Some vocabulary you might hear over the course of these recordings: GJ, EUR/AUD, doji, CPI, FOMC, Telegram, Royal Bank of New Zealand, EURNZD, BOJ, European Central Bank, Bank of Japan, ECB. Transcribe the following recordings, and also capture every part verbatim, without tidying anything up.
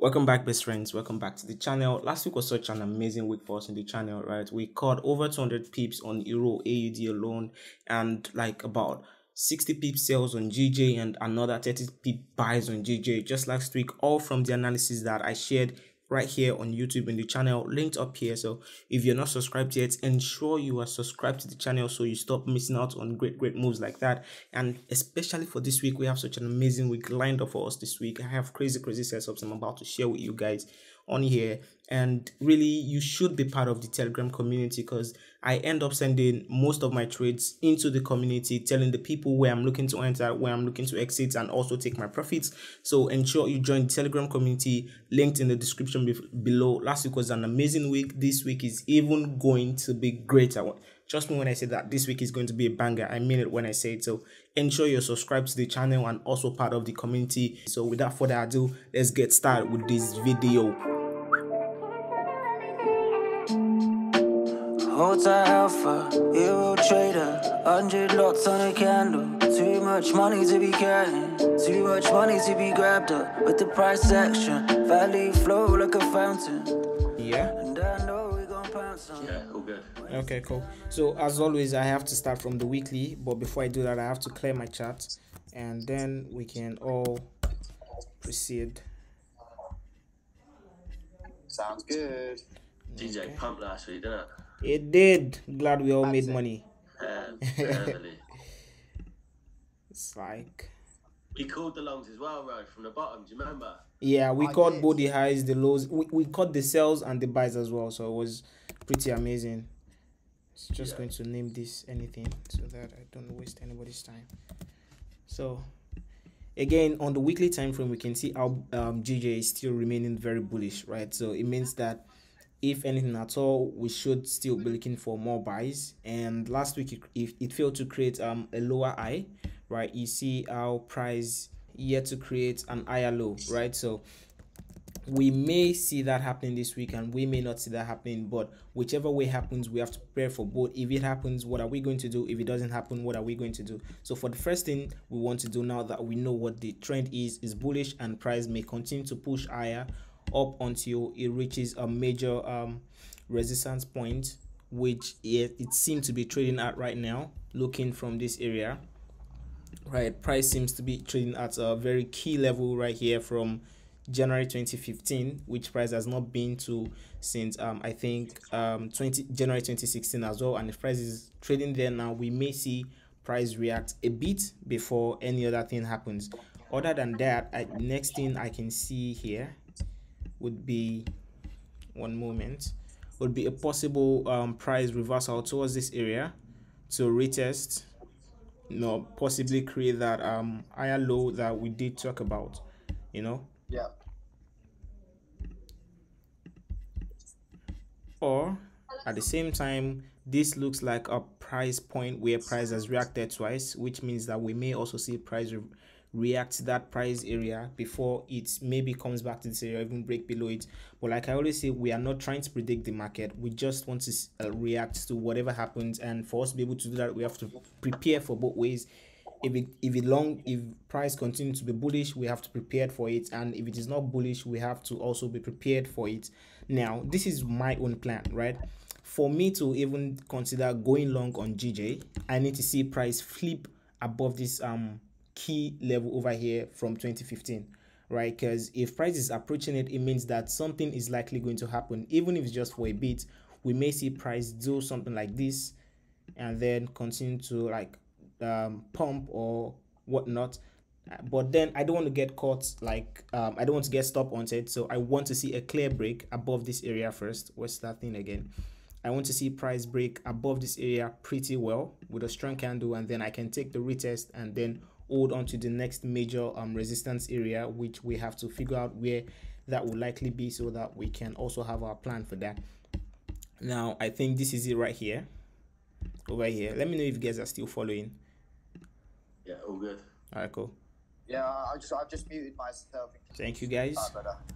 Welcome back, best friends. Welcome back to the channel. Last week was such an amazing week for us in the channel, right? We caught over two hundred pips on E U R A U D alone, and like about sixty pip sales on G J and another thirty pip buys on G J just last week, all from the analysis that I shared right here on YouTube in the channel, linked up here. So if you're not subscribed yet, ensure you are subscribed to the channel so you stop missing out on great, great moves like that. And especially for this week, we have such an amazing week lined up for us this week. I have crazy, crazy setups I'm about to share with you guys on here. And really, you should be part of the Telegram community because I end up sending most of my trades into the community, telling the people where I'm looking to enter, where I'm looking to exit, and also take my profits. So ensure you join the Telegram community, linked in the description be below. Last week was an amazing week. This week is even going to be greater. Trust me when I say that this week is going to be a banger. I mean it when I say it. So ensure you're subscribed to the channel and also part of the community. So without further ado, let's get started with this video. Hotel Alpha, Euro trader, hundred lots on a candle. Too much money to be carrying, too much money to be grabbed up. With the price action, valley flow like a fountain. Yeah. And I know we're gonna pounce on. Yeah, all good. Okay, cool. So as always, I have to start from the weekly, but before I do that, I have to clear my chart, and then we can all proceed. Sounds good. Okay. G J pumped last week, didn't it? It did. Glad we all That's made it. money. Um, it's like we called the longs as well, right? From the bottom, do you remember? Yeah, we I caught did. both the highs, the lows. We we caught the sells and the buys as well, so it was pretty amazing. It's just yeah. going to name this anything so that I don't waste anybody's time. So again, on the weekly time frame, we can see how um, G J is still remaining very bullish, right? So it means that, if anything at all, we should still be looking for more buys. And last week, it, it, it failed to create um a lower high, right? You see our price yet to create an higher low, right? So we may see that happening this week, and we may not see that happening. But whichever way happens, we have to prepare for both. If it happens, what are we going to do? If it doesn't happen, what are we going to do? So for the first thing we want to do, now that we know what the trend is, is bullish and price may continue to push higher up until it reaches a major um resistance point, which it, it seems to be trading at right now. Looking from this area, right, price seems to be trading at a very key level right here from January twenty fifteen, which price has not been to since um I think um January twenty sixteen as well. And if price is trading there now, we may see price react a bit before any other thing happens. Other than that, I, next thing I can see here would be one moment would be a possible um price reversal towards this area to retest, you know, possibly create that um higher low that we did talk about, you know. Yeah. Or at the same time, this looks like a price point where price has reacted twice, which means that we may also see price re react to that price area before it maybe comes back to this area, even break below it. But like I always say, we are not trying to predict the market. We just want to uh, react to whatever happens. And for us to be able to do that, we have to prepare for both ways. If it if it long if price continues to be bullish, we have to prepare for it. And if it is not bullish, we have to also be prepared for it. Now, this is my own plan, right? For me to even consider going long on G J, I need to see price flip above this um key level over here from twenty fifteen, right? Because if price is approaching it, it means that something is likely going to happen. Even if it's just for a bit, we may see price do something like this and then continue to like um pump or whatnot. But then I don't want to get caught, like um I don't want to get stop hunted. So I want to see a clear break above this area first. What's that thing again? I want to see price break above this area pretty well with a strong candle, and then I can take the retest and then hold on to the next major um resistance area, which we have to figure out where that will likely be so that we can also have our plan for that. Now I think this is it right here, over here. Let me know if you guys are still following. Yeah, all good. All right, cool. Yeah, I just I've just muted myself. Thank you guys.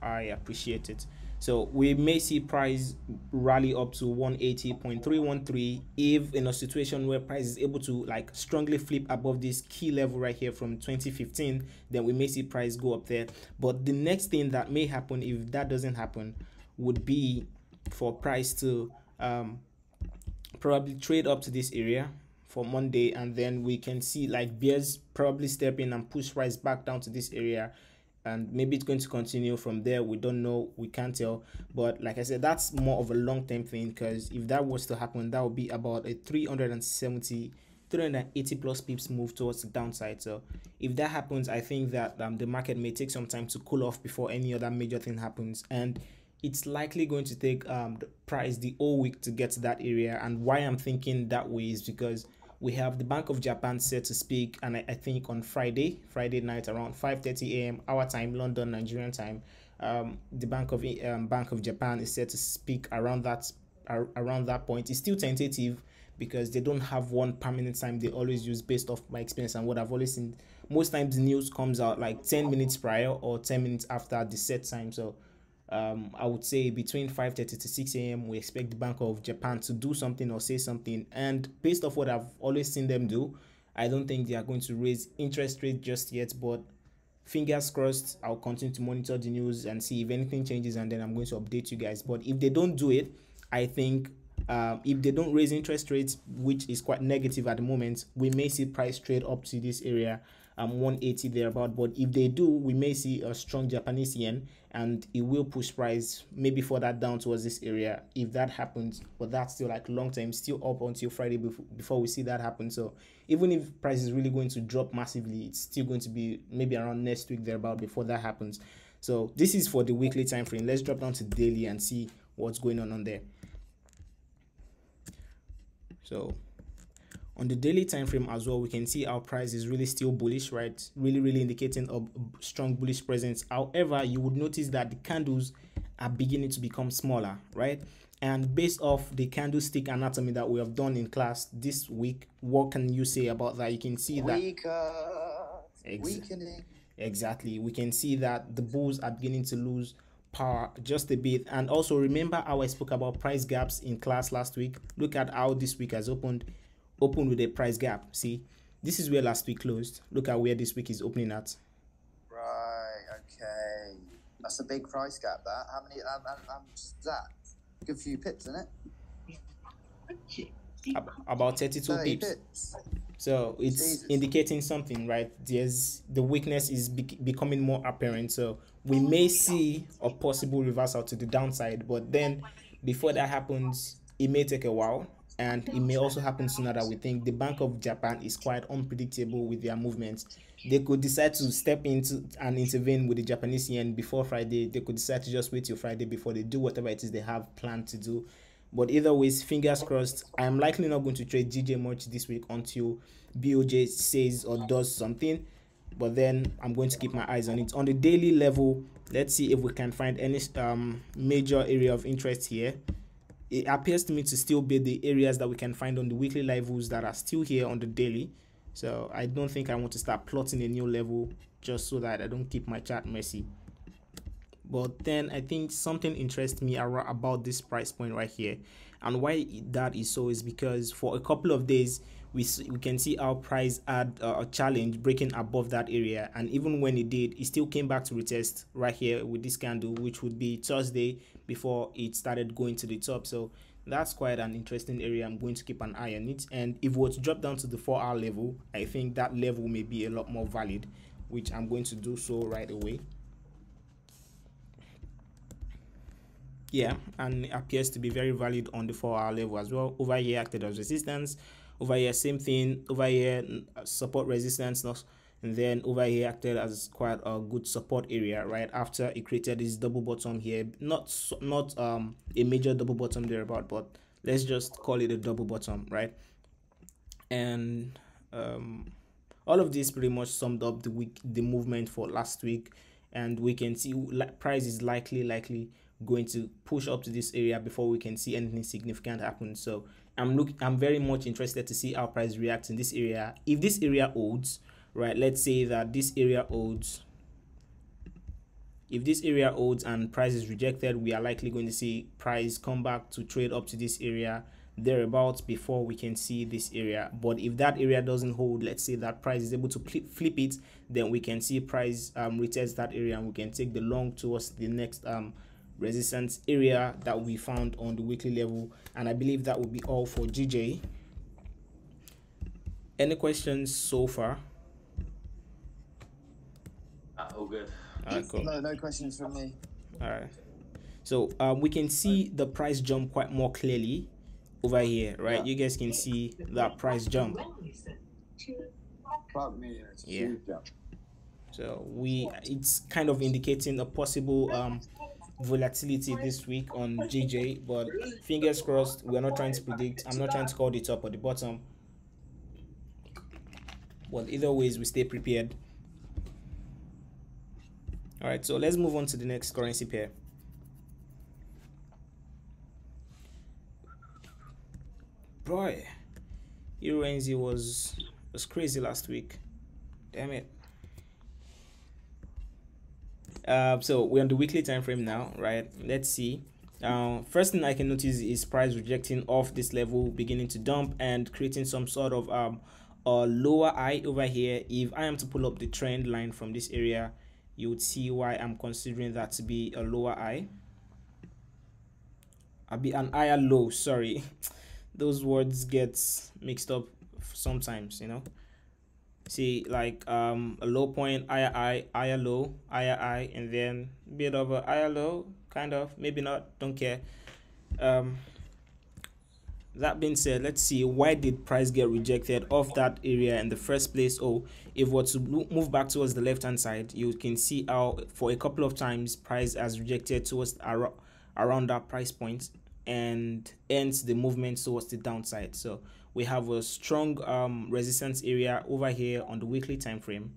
I appreciate it. So we may see price rally up to one eighty point three one three if in a situation where price is able to like strongly flip above this key level right here from twenty fifteen, then we may see price go up there. But the next thing that may happen if that doesn't happen would be for price to um probably trade up to this area for Monday, and then we can see like bears probably step in and push price back down to this area, and maybe it's going to continue from there. We don't know, we can't tell. But like I said, that's more of a long-term thing, because if that was to happen, that would be about a three hundred seventy, three hundred eighty plus pips move towards the downside. So if that happens, I think that um, the market may take some time to cool off before any other major thing happens, and it's likely going to take um, the price the whole week to get to that area. And why I'm thinking that way is because we have the Bank of Japan set to speak, and I, I think on Friday, Friday night around five thirty a m our time, London, Nigerian time, um, the Bank of um, Bank of Japan is set to speak around that ar around that point. It's still tentative because they don't have one permanent time they always use, based off my experience and what I've always seen. Most times the news comes out like ten minutes prior or ten minutes after the set time. So um I would say between five thirty to six a m we expect the Bank of Japan to do something or say something, and based off what I've always seen them do, I don't think they are going to raise interest rate just yet. But fingers crossed, I'll continue to monitor the news and see if anything changes, and then I'm going to update you guys. But if they don't do it, I think um if they don't raise interest rates, which is quite negative at the moment, we may see price trade up to this area, um one eighty thereabout. But if they do, we may see a strong Japanese yen, and it will push price maybe for that down towards this area if that happens. But that's still like long time, still up until Friday before we see that happen. So even if price is really going to drop massively, it's still going to be maybe around next week thereabout before that happens. So this is for the weekly time frame. Let's drop down to daily and see what's going on on there. So on the daily time frame as well, we can see our price is really still bullish, right? Really, really indicating a strong bullish presence. However, you would notice that the candles are beginning to become smaller, right? And based off the candlestick anatomy that we have done in class this week, what can you say about that? You can see that Ex weakening. Exactly. We can see that the bulls are beginning to lose power just a bit. And also remember how I spoke about price gaps in class last week. Look at how this week has opened. Open with a price gap. See, this is where last week closed. Look at where this week is opening at. Right, okay, that's a big price gap. That how many um, um, that good few pips, isn't it? About thirty-two pips. So it's Jesus. Indicating something, right? There's the weakness is be becoming more apparent. So we may see a possible reversal to the downside, but then before that happens, it may take a while. And it may also happen sooner than we think. The Bank of Japan is quite unpredictable with their movements. They could decide to step into and intervene with the Japanese yen before Friday. They could decide to just wait till Friday before they do whatever it is they have planned to do. But either ways, fingers crossed. I'm likely not going to trade G J much this week until B O J says or does something. But then I'm going to keep my eyes on it. On the daily level, let's see if we can find any um, major area of interest here. It appears to me to still be the areas that we can find on the weekly levels that are still here on the daily. So I don't think I want to start plotting a new level just so that I don't keep my chart messy. But then I think something interests me about this price point right here. And why that is so is because for a couple of days, we, we can see our price had uh, a challenge breaking above that area. And even when it did, it still came back to retest right here with this candle, which would be Thursday before it started going to the top. So that's quite an interesting area. I'm going to keep an eye on it. And if we were to drop down to the four hour level, I think that level may be a lot more valid, which I'm going to do so right away. Yeah, and it appears to be very valid on the four hour level as well. Over here acted as resistance. Over here, same thing. Over here, support resistance, and then over here acted as quite a good support area right after it created this double bottom here. Not not um a major double bottom thereabout, but let's just call it a double bottom, right? And um, all of this pretty much summed up the week, the movement for last week, and we can see price is likely likely going to push up to this area before we can see anything significant happen. So I'm look I'm very much interested to see how price reacts in this area. If this area holds, right, let's say that this area holds If this area holds and price is rejected, we are likely going to see price come back to trade up to this area thereabouts before we can see this area. But if that area doesn't hold, let's say that price is able to flip it, then we can see price um, retest that area and we can take the long towards the next um resistance area that we found on the weekly level. And I believe that would be all for G J. Any questions so far? Uh, all good. All right, cool. No, no questions from me. All right. So um, we can see the price jump quite more clearly over here, right? Yeah. You guys can see that price jump. Yeah. So we, it's kind of indicating a possible um, volatility this week on G J, but fingers crossed. We're not trying to predict. I'm not trying to call the top or the bottom. Well, either ways, we stay prepared. All right, so let's move on to the next currency pair. Boy, E U R/N Z D was was crazy last week. Damn it. Uh, so we're on the weekly time frame now, right? Let's see. Uh, first thing I can notice is price rejecting off this level, beginning to dump and creating some sort of um a lower high over here. If I am to pull up the trend line from this area, you would see why I'm considering that to be a lower high. I'll be an higher low. Sorry, those words get mixed up sometimes, you know. See, like um a low point, higher high, higher low, higher high, and then a bit of a higher low, kind of, maybe not, don't care. Um that being said, let's see, why did price get rejected off that area in the first place? Oh, if we're to move back towards the left hand side, you can see how for a couple of times price has rejected towards ar around that price point and ends the movement towards the downside. So we have a strong um, resistance area over here on the weekly time frame.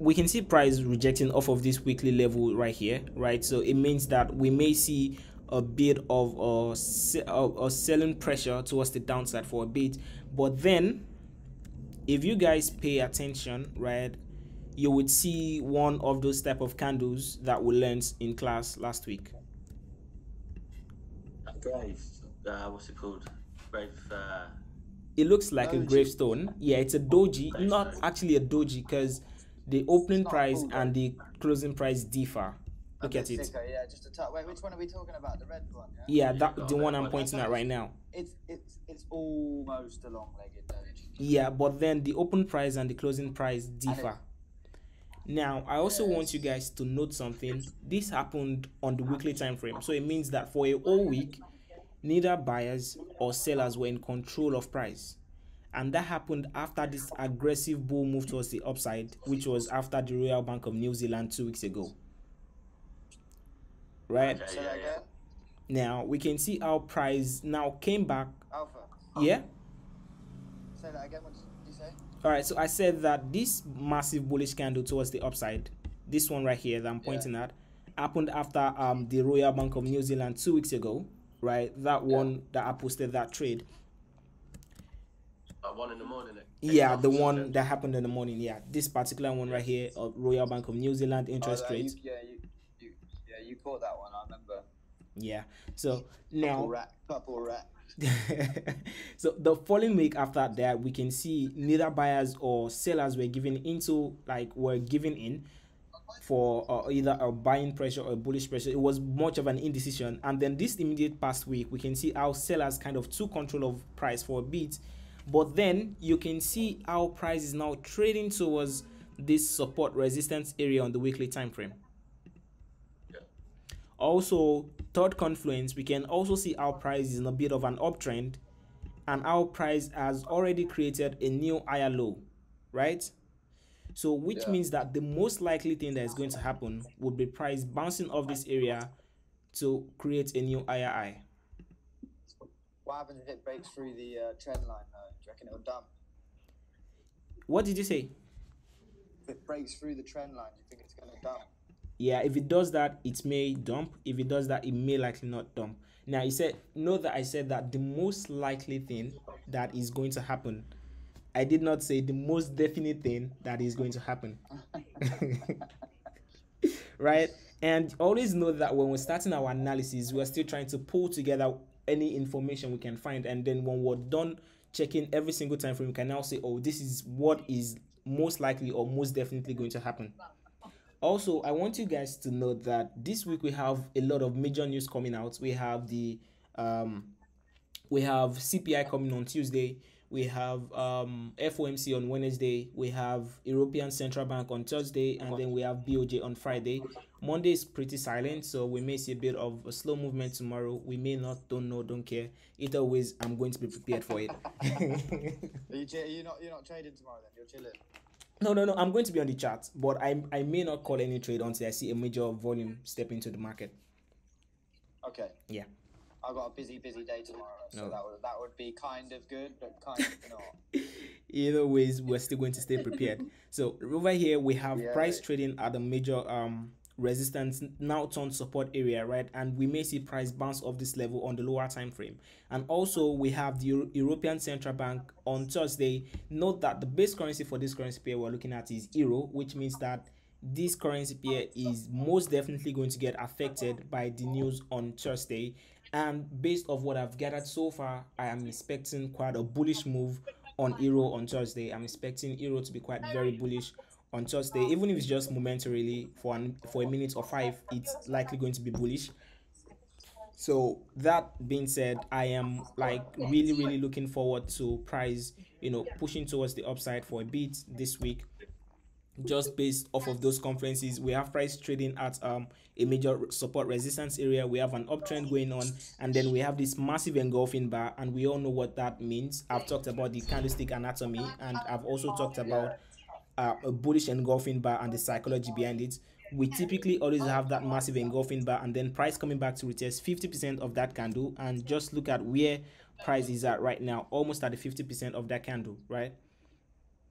We can see price rejecting off of this weekly level right here, right? So it means that we may see a bit of a, a, a selling pressure towards the downside for a bit. But then, if you guys pay attention, right, you would see one of those type of candles that we learned in class last week. Brave, uh, what's it called? Brave. Uh, it looks like doji. A gravestone. Yeah, it's a doji, gravestone. Not actually a doji, because the opening price cool, and the closing price differ. Look at it. Thicker, yeah, just a wait, which one are we talking about? The red one. Yeah, yeah, that the one I'm pointing at right now. It's it's it's almost a long-legged doji. Yeah, but then the open price and the closing price differ. Now, I also yes. want you guys to note something. This happened on the weekly time frame, so it means that for a whole week, neither buyers or sellers were in control of price, and that happened after this aggressive bull move towards the upside, which was after the Royal Bank of New Zealand two weeks ago. Right. Okay, yeah, yeah. Now we can see our price now came back. Alpha. Yeah. Say that again. What did you say? All right. So I said that this massive bullish candle towards the upside, this one right here that I'm pointing yeah. at, happened after um the Royal Bank of New Zealand two weeks ago. Right. That one yeah. that I posted that trade. That one in the morning. Yeah, the one then. that happened in the morning. Yeah, this particular one right here, uh, Royal Bank of New Zealand interest oh, rate. You, yeah. You, Yeah, you caught that one, I remember. Yeah, so now couple rack, couple rack. So the following week after that, we can see neither buyers or sellers were given into like were given in for uh, either a buying pressure or a bullish pressure. It was much of an indecision, and then this immediate past week we can see how sellers kind of took control of price for a bit, but then you can see how price is now trading towards this support resistance area on the weekly time frame. Also, third confluence, we can also see our price is in a bit of an uptrend, and our price has already created a new higher low, right? So which yeah. means that the most likely thing that is going to happen would be price bouncing off this area to create a new higher high. What happens if it breaks through the uh, trend line though? Do you reckon it'll dump? What did you say? If it breaks through the trend line, do you think it's going to dump? Yeah, if it does that, it may dump. If it does that, it may likely not dump. Now, you said, know that I said that the most likely thing that is going to happen. I did not say the most definite thing that is going to happen. right? And always know that when we're starting our analysis, we're still trying to pull together any information we can find. And then when we're done checking every single time frame, we can now say, oh, this is what is most likely or most definitely going to happen. Also, I want you guys to know that this week we have a lot of major news coming out. We have the um, we have C P I coming on Tuesday. We have um, F O M C on Wednesday. We have European Central Bank on Thursday, and then we have B O J on Friday. Monday is pretty silent, so we may see a bit of a slow movement tomorrow. We may not, don't know, don't care. Either ways, I'm going to be prepared for it. Are you, are you not, you're not trading tomorrow then? You're chilling. No, no, no. I'm going to be on the chart, but I I may not call any trade until I see a major volume step into the market. Okay. Yeah. I've got a busy, busy day tomorrow, so no. that would that would be kind of good, but kind of not. Either ways, we're still going to stay prepared. So over here we have yeah, price trading at a major um resistance, now turned support area, right? And we may see price bounce off this level on the lower time frame. And also we have the Euro European Central Bank on Thursday. Note that the base currency for this currency pair we're looking at is euro, which means that this currency pair is most definitely going to get affected by the news on Thursday. And based off what I've gathered so far, I am expecting quite a bullish move on euro on Thursday. I'm expecting euro to be quite very bullish on Thursday, even if it's just momentarily for an, for a minute or five, it's likely going to be bullish. So that being said, I am like really, really looking forward to price, you know, pushing towards the upside for a bit this week. Just based off of those conferences, we have price trading at um a major support resistance area. We have an uptrend going on, and then we have this massive engulfing bar, and we all know what that means. I've talked about the candlestick anatomy, and I've also talked about uh, a bullish engulfing bar and the psychology behind it. We typically always have that massive engulfing bar, and then price coming back to retest fifty percent of that candle, and just look at where price is at right now, almost at the fifty percent of that candle, right?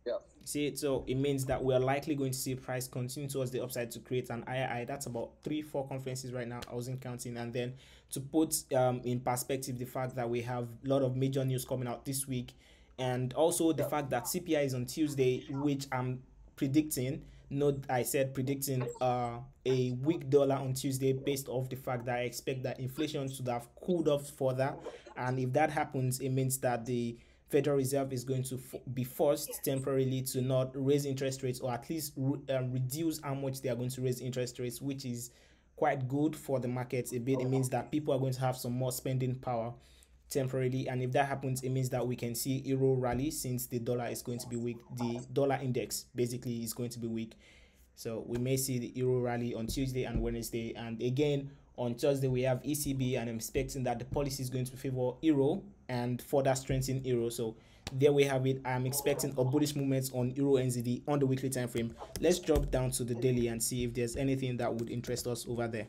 Yeah. See, so it means that we are likely going to see price continue towards the upside to create an I I I. That's about three, four conferences right now. I wasn't counting. And then to put um, in perspective the fact that we have a lot of major news coming out this week, and also the fact that C P I is on Tuesday, which I'm predicting. Note I said predicting uh, a weak dollar on Tuesday based off the fact that I expect that inflation should have cooled off further, and if that happens, it means that the Federal Reserve is going to f be forced temporarily to not raise interest rates, or at least re um, reduce how much they are going to raise interest rates, which is quite good for the markets a bit. It means that people are going to have some more spending power temporarily, and if that happens, it means that we can see euro rally since the dollar is going to be weak. The dollar index basically is going to be weak, so we may see the euro rally on Tuesday and Wednesday. And again on Thursday we have E C B, and I'm expecting that the policy is going to favor euro and further strengthen euro. So there we have it. I'm expecting a bullish movement on euro N Z D on the weekly time frame. Let's drop down to the daily and see if there's anything that would interest us over there.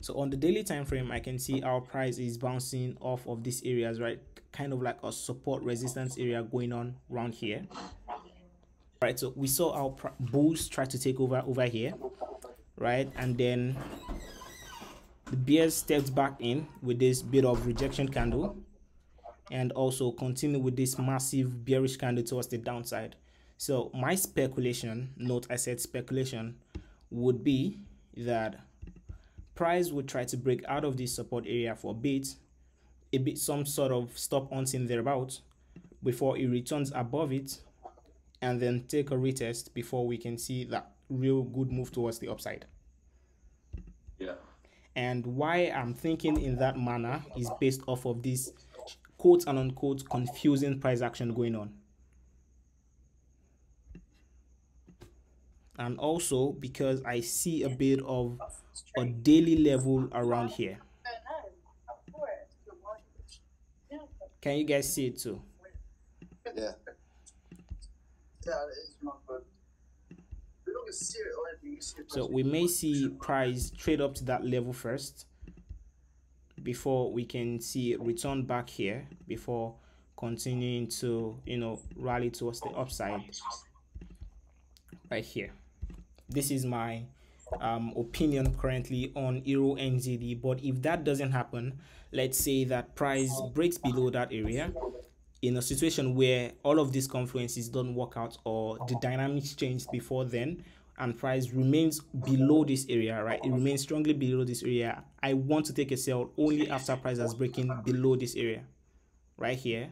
So on the daily time frame, I can see our price is bouncing off of these areas, right? Kind of like a support resistance area going on around here. Right, so we saw our bulls try to take over over here, right? And then the bears stepped back in with this bit of rejection candle, and also continue with this massive bearish candle towards the downside. So my speculation, note I said speculation, would be that price would try to break out of this support area for a bit, a bit some sort of stop hunting thereabouts, before it returns above it, and then take a retest before we can see that real good move towards the upside. Yeah. And why I'm thinking in that manner is based off of this quote and unquote confusing price action going on. And also because I see a bit of a daily level around here. Can you guys see it too? Yeah. Yeah, it's not good. So we may see price trade up to that level first before we can see it return back here before continuing to, you know, rally towards the upside right here. This is my um, opinion currently on euro N Z D, but if that doesn't happen, let's say that price breaks below that area, in a situation where all of these confluences don't work out or the dynamics change before then, and price remains below this area, right? It remains strongly below this area. I want to take a sell only after price is breaking below this area right here,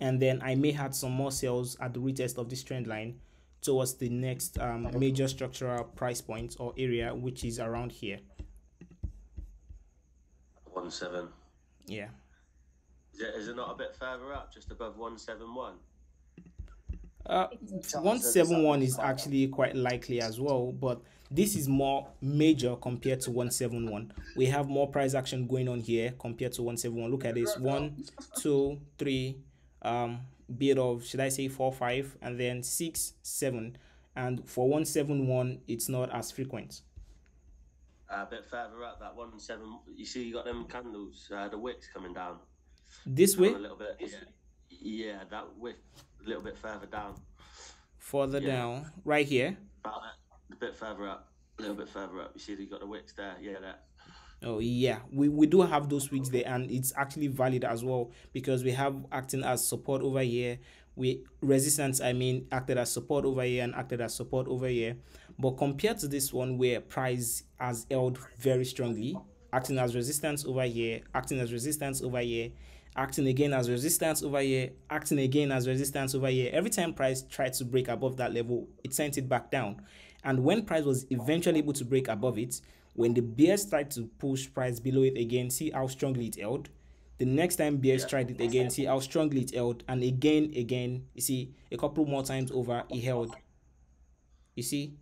and then I may have some more sales at the retest of this trend line towards the next um, major structural price point or area, which is around here. one seven. Yeah. Is it, is it not a bit further up, just above one seven one? Uh, one seven one is actually quite likely as well, but this is more major compared to one seven one. We have more price action going on here compared to one seven one. Look at this, one, two, three, um, bit of, should I say four, five, and then six, seven. And for one seven one, it's not as frequent. A bit further up, that one seven. You see, you got them candles, uh, the wicks coming down. This way, a little bit. Yeah, yeah, that wick. A little bit further down. Further yeah. down, right here. A bit further up, a little bit further up. You see, you got the wicks there. Yeah, that. Oh yeah, we we do have those wicks there, and it's actually valid as well because we have acting as support over here. We resistance, I mean, acted as support over here and acted as support over here. But compared to this one, where price has held very strongly, acting as resistance over here, acting as resistance over here. Acting again as resistance over here, acting again as resistance over here. Every time price tried to break above that level, it sent it back down. And when price was eventually able to break above it, when the bears tried to push price below it again, see how strongly it held. The next time bears tried it again, see how strongly it held. And again, again, you see, a couple more times over, it held. You see?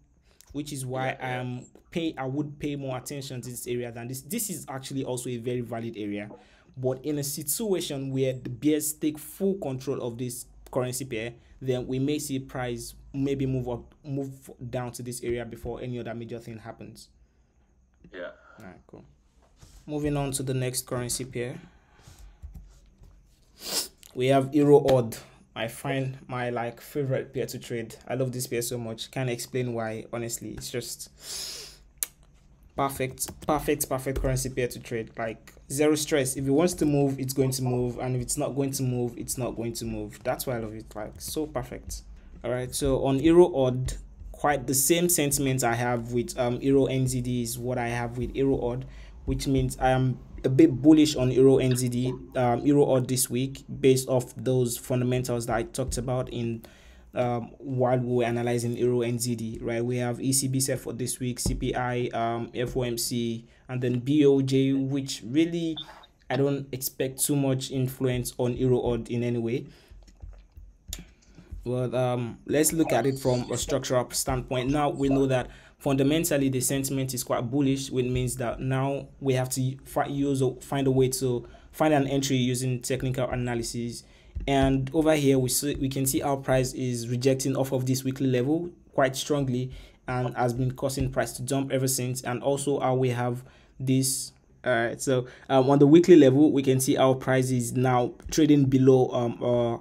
Which is why I am pay. I would pay more attention to this area than this. This is actually also a very valid area. But in a situation where the bears take full control of this currency pair, then we may see price maybe move up, move down to this area before any other major thing happens. Yeah. All right, cool. Moving on to the next currency pair. We have E U R/A U D. I find my like favorite pair to trade. I love this pair so much. Can't explain why, honestly. It's just perfect, perfect, perfect currency pair to trade. Like, zero stress. If it wants to move, it's going to move, and if it's not going to move, it's not going to move. That's why I love it. Like, so perfect. All right, so on E U R/A U D, quite the same sentiments I have with um E U R/N Z D is what I have with E U R/A U D, which means I am a bit bullish on E U R/N Z D, um E U R/A U D this week, based off those fundamentals that I talked about in um while we were analyzing E U R/N Z D, right? We have E C B set for this week, C P I, um F O M C, and then B O J, which really I don't expect too much influence on E U R/A U D in any way. But um let's look at it from a structural standpoint. Now we know that fundamentally the sentiment is quite bullish, which means that now we have to use or find a way to find an entry using technical analysis. And over here we see, we can see our price is rejecting off of this weekly level quite strongly and has been causing price to jump ever since. And also how we have this, all right, so um, on the weekly level we can see our price is now trading below um uh,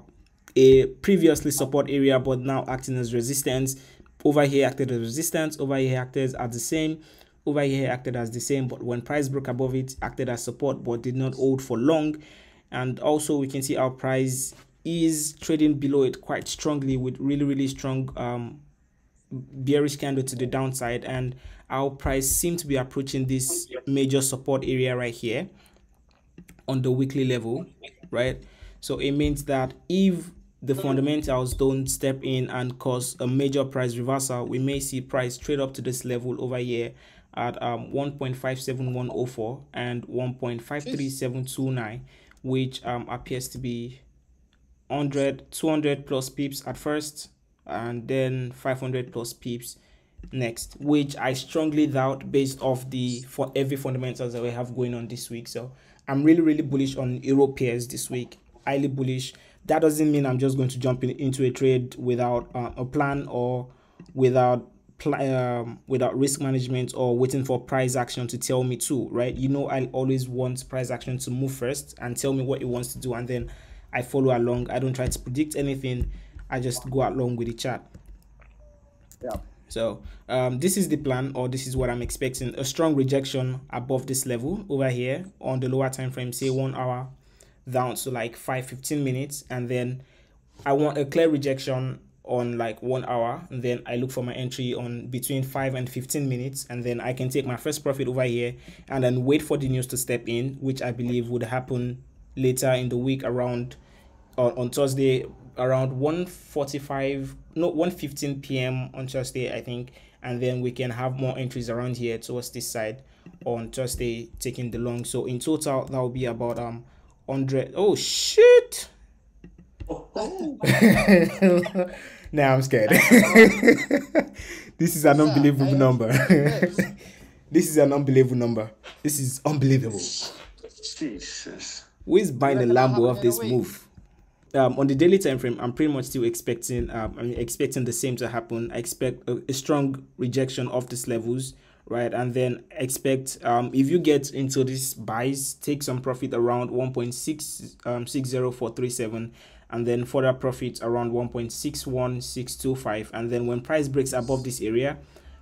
a previously support area, but now acting as resistance. Over here acted as resistance, over here acted as the same, over here acted as the same, but when price broke above it, acted as support but did not hold for long. And also we can see our price is trading below it quite strongly with really really strong um bearish candle to the downside, and our price seems to be approaching this major support area right here on the weekly level, right? So it means that if the fundamentals don't step in and cause a major price reversal, we may see price trade up to this level over here at um one point five seven one zero four and one point five three seven two nine, which um appears to be one hundred, two hundred plus pips at first, and then five hundred plus pips next, which I strongly doubt based off the for every fundamentals that we have going on this week. So I'm really really bullish on euro pairs this week, highly bullish. That doesn't mean I'm just going to jump in, into a trade without uh, a plan or without Um, without risk management or waiting for price action to tell me to, right? You know, I always want price action to move first and tell me what it wants to do, and then I follow along. I don't try to predict anything. I just go along with the chart. Yeah. So um, this is the plan, or this is what I'm expecting. A strong rejection above this level over here on the lower time frame, say one hour, down to like five fifteen minutes, and then I want a clear rejection on like one hour, and then I look for my entry on between five and fifteen minutes, and then I can take my first profit over here and then wait for the news to step in, which I believe would happen later in the week around on, on Thursday around one forty-five, no, one fifteen p m on Thursday, I think, and then we can have more entries around here towards this side on Thursday, taking the long. So in total that will be about um one hundred. Oh shit. Now I'm scared. This is an unbelievable number. This is an unbelievable number. This is unbelievable. Jesus. Who is buying the Lambo of this move? Um, on the daily time frame, I'm pretty much still expecting. Um, I'm expecting the same to happen. I expect a, a strong rejection of these levels, right? And then expect um, if you get into this buys, take some profit around one point six zero four three seven. And then further profits around one point six one six two five. And then when price breaks above this area,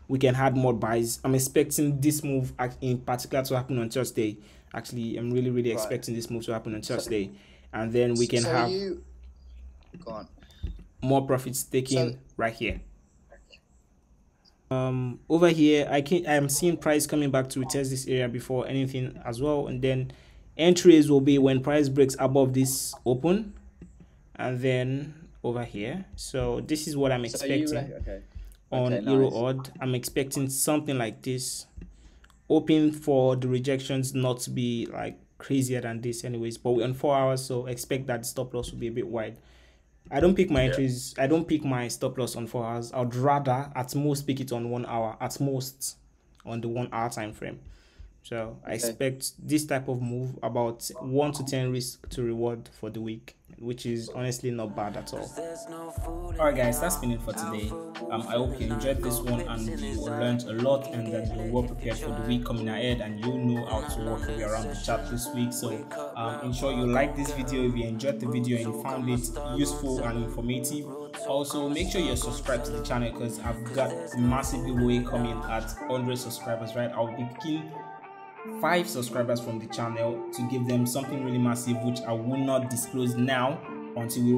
we can add more buys. I'm expecting this move in particular to happen on Thursday. Actually, I'm really, really right. expecting this move to happen on Thursday. So, and then we can so have you... Go on. more profits taken so, right here. Um, over here, I can I'm seeing price coming back to retest this area before anything as well. And then entries will be when price breaks above this open. And then over here, so this is what I'm expecting. So you, okay. on okay, nice. E U R/A U D. I'm expecting something like this, hoping for the rejections not to be like crazier than this anyways, but we're on four hours, so expect that stop loss will be a bit wide. I don't pick my entries, yeah. I don't pick my stop loss on four hours. I'd rather at most pick it on one hour, at most on the one hour time frame. So I expect this type of move, about one to ten risk to reward for the week, which is honestly not bad at all. Alright guys, that's been it for today. Um, I hope you enjoyed this one and you learned a lot, and that you were prepared for the week coming ahead, and you know how to work your way around the chart this week. So um, ensure you like this video if you enjoyed the video and you found it useful and informative. Also, make sure you're subscribed to the channel, because I've got a massive giveaway coming at one hundred subscribers, right? I'll be killing five subscribers from the channel to give them something really massive, which I will not disclose now until we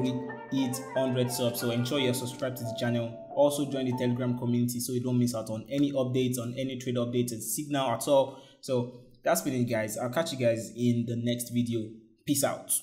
reach one hundred subs. So ensure you're subscribed to the channel. Also join the Telegram community so you don't miss out on any updates, on any trade updates, signal at all. So that's been it guys. I'll catch you guys in the next video. Peace out.